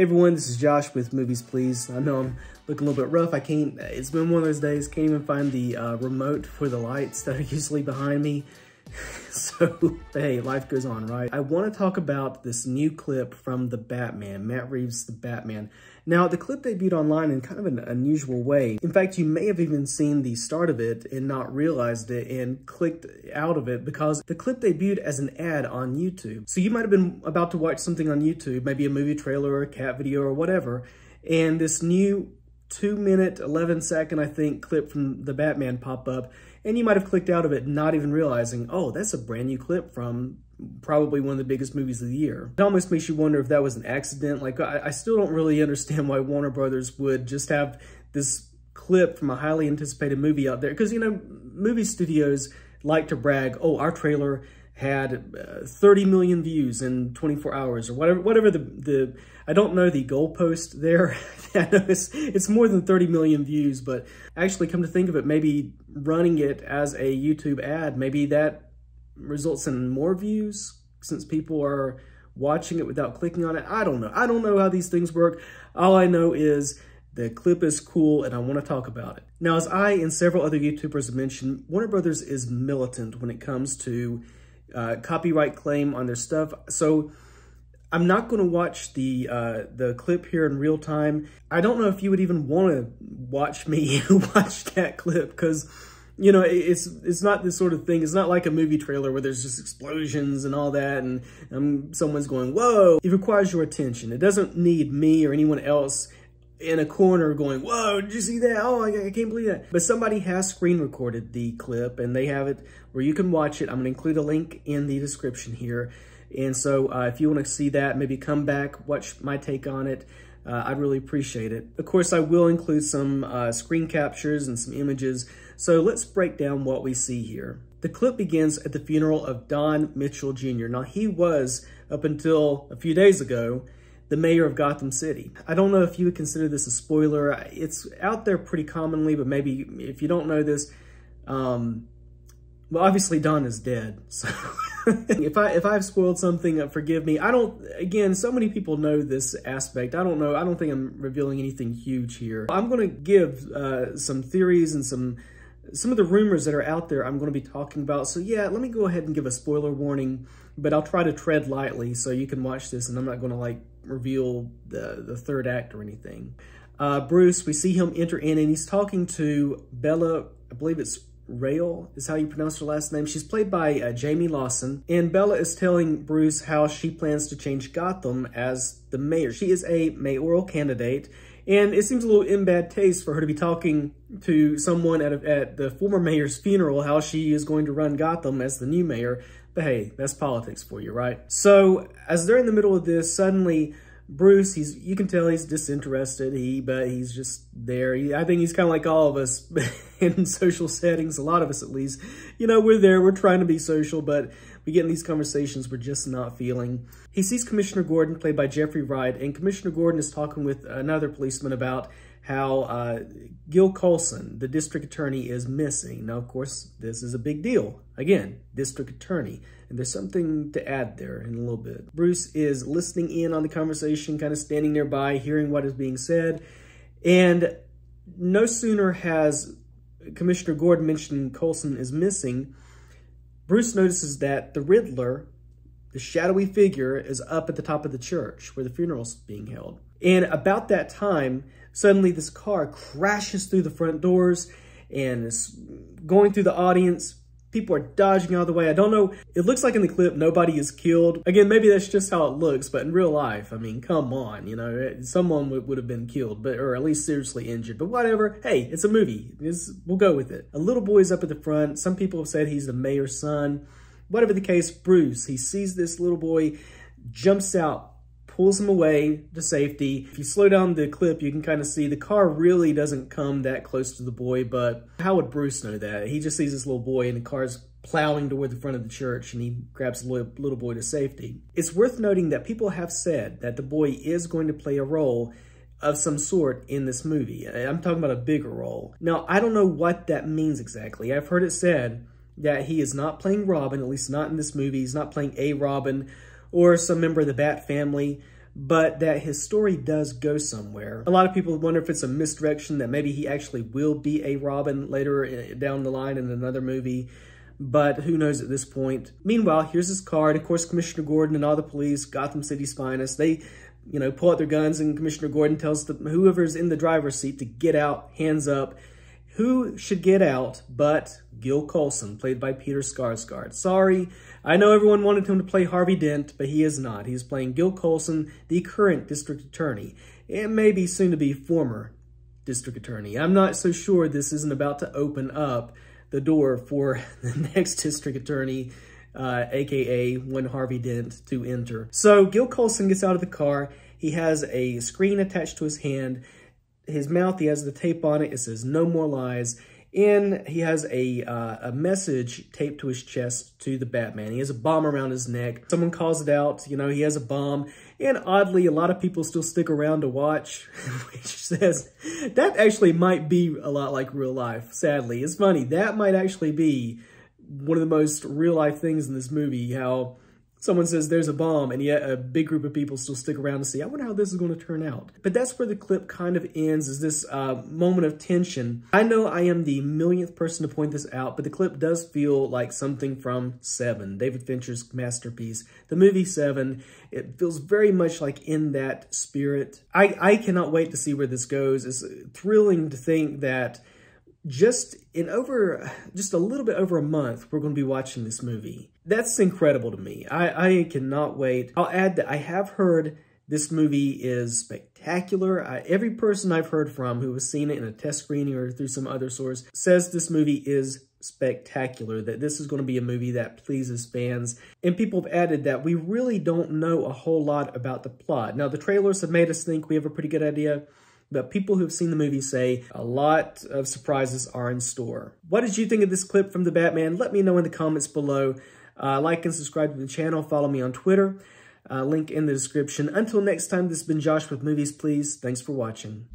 Hey everyone, this is Josh with Movies Please. I know I'm looking a little bit rough. It's been one of those days, can't even find the remote for the lights that are usually behind me. So, hey, life goes on, right? I want to talk about this new clip from The Batman, Matt Reeves' The Batman. Now, the clip debuted online in kind of an unusual way. In fact, you may have even seen the start of it and not realized it and clicked out of it because the clip debuted as an ad on YouTube. So you might have been about to watch something on YouTube, maybe a movie trailer or a cat video or whatever, and this new 2-minute, 11-second, I think, clip from The Batman pop up, and you might have clicked out of it not even realizing, oh, that's a brand new clip from probably one of the biggest movies of the year. It almost makes you wonder if that was an accident. Like, I still don't really understand why Warner Brothers would just have this clip from a highly anticipated movie out there. Because, you know, movie studios like to brag, oh, our trailer had 30 million views in 24 hours or whatever the I don't know the goalpost there. I know it's more than 30 million views, but actually come to think of it, maybe running it as a YouTube ad, maybe that results in more views since people are watching it without clicking on it. I don't know. I don't know how these things work. All I know is the clip is cool, and I want to talk about it. Now, as I and several other YouTubers have mentioned, Warner Brothers is militant when it comes to copyright claim on their stuff. So I'm not going to watch the clip here in real time. I don't know if you would even want to watch me watch that clip because, you know, it's not this sort of thing. It's not like a movie trailer where there's just explosions and all that and someone's going, whoa. It requires your attention. It doesn't need me or anyone else in a corner going, whoa, did you see that? Oh, I can't believe that. But somebody has screen recorded the clip and they have it where you can watch it. I'm gonna include a link in the description here. And so if you wanna see that, maybe come back, watch my take on it. I'd really appreciate it. Of course, I will include some screen captures and some images. So let's break down what we see here. The clip begins at the funeral of Don Mitchell Jr. Now he was, up until a few days ago, the mayor of Gotham City. I don't know if you would consider this a spoiler. It's out there pretty commonly, but maybe if you don't know this, well, obviously Don is dead. So if I've spoiled something, forgive me. Again, so many people know this aspect. I don't know. I don't think I'm revealing anything huge here. I'm going to give some theories and some of the rumors that are out there I'm going to be talking about. So yeah, let me go ahead and give a spoiler warning, but I'll try to tread lightly so you can watch this and I'm not going to like reveal the third act or anything. Bruce, we see him enter in and he's talking to Bella, I believe it's Rail is how you pronounce her last name. She's played by Jamie Lawson, and Bella is telling Bruce how she plans to change Gotham as the mayor. She is a mayoral candidate, and it seems a little in bad taste for her to be talking to someone at the former mayor's funeral how she is going to run Gotham as the new mayor. But hey, that's politics for you, right? So as they're in the middle of this, suddenly Bruce, you can tell he's disinterested, but he's just there. I think he's kind of like all of us in social settings, a lot of us at least. You know, we're there, we're trying to be social, but we get in these conversations we're just not feeling. He sees Commissioner Gordon, played by Jeffrey Wright, and Commissioner Gordon is talking with another policeman about how Gil Colson, the district attorney, is missing. Now, of course, this is a big deal. Again, district attorney. And there's something to add there in a little bit. Bruce is listening in on the conversation, kind of standing nearby, hearing what is being said. And no sooner has Commissioner Gordon mentioned Colson is missing, Bruce notices that the Riddler, the shadowy figure, is up at the top of the church where the funeral's being held. And about that time, suddenly this car crashes through the front doors and is going through the audience. People are dodging out of the way. I don't know. It looks like in the clip, nobody is killed. Again, maybe that's just how it looks, but in real life, I mean, come on, you know, someone would have been killed, but or at least seriously injured, but whatever. Hey, it's a movie. We'll go with it. A little boy's up at the front. Some people have said he's the mayor's son. Whatever the case, Bruce, he sees this little boy, jumps out, pulls him away to safety. If you slow down the clip, you can kind of see the car really doesn't come that close to the boy, but how would Bruce know that? He just sees this little boy and the car's plowing toward the front of the church and he grabs the little boy to safety. It's worth noting that people have said that the boy is going to play a role of some sort in this movie. I'm talking about a bigger role. Now, I don't know what that means exactly. I've heard it said that he is not playing Robin, at least not in this movie. He's not playing a Robin, or some member of the Bat family. but that his story does go somewhere. A lot of people wonder if it's a misdirection, that maybe he actually will be a Robin later down the line in another movie, but who knows at this point. Meanwhile, here's his card. Of course, Commissioner Gordon and all the police, Gotham City's finest, they, you know, pull out their guns, and Commissioner Gordon tells whoever's in the driver's seat to get out, hands up. Who should get out but Gil Colson, played by Peter Skarsgård? Sorry, I know everyone wanted him to play Harvey Dent, but he is not. He's playing Gil Colson, the current district attorney, and maybe soon to be former district attorney. I'm not so sure this isn't about to open up the door for the next district attorney, aka when Harvey Dent, to enter. So Gil Colson gets out of the car. He has a screen attached to his hand. His mouth, he has the tape on it. It says, "No more lies." And he has a message taped to his chest to the Batman. He has a bomb around his neck. Someone calls it out, you know, he has a bomb. And oddly, a lot of people still stick around to watch, which says that actually might be a lot like real life, sadly. It's funny, that might actually be one of the most real life things in this movie, how someone says there's a bomb, and yet a big group of people still stick around to see, I wonder how this is going to turn out. But that's where the clip kind of ends, is this moment of tension. I know I am the millionth person to point this out, but the clip does feel like something from Seven, David Fincher's masterpiece, the movie Seven. It feels very much like in that spirit. I cannot wait to see where this goes. It's thrilling to think that just a little bit over a month, we're going to be watching this movie. That's incredible to me. I cannot wait. I'll add that I have heard this movie is spectacular. Every person I've heard from who has seen it in a test screening or through some other source says this movie is spectacular, that this is going to be a movie that pleases fans. And people have added that we really don't know a whole lot about the plot. Now, the trailers have made us think we have a pretty good idea, but people who've seen the movie say a lot of surprises are in store. What did you think of this clip from The Batman? Let me know in the comments below. Like and subscribe to the channel. Follow me on Twitter. Link in the description. Until next time, this has been Josh with Movies Please. Thanks for watching.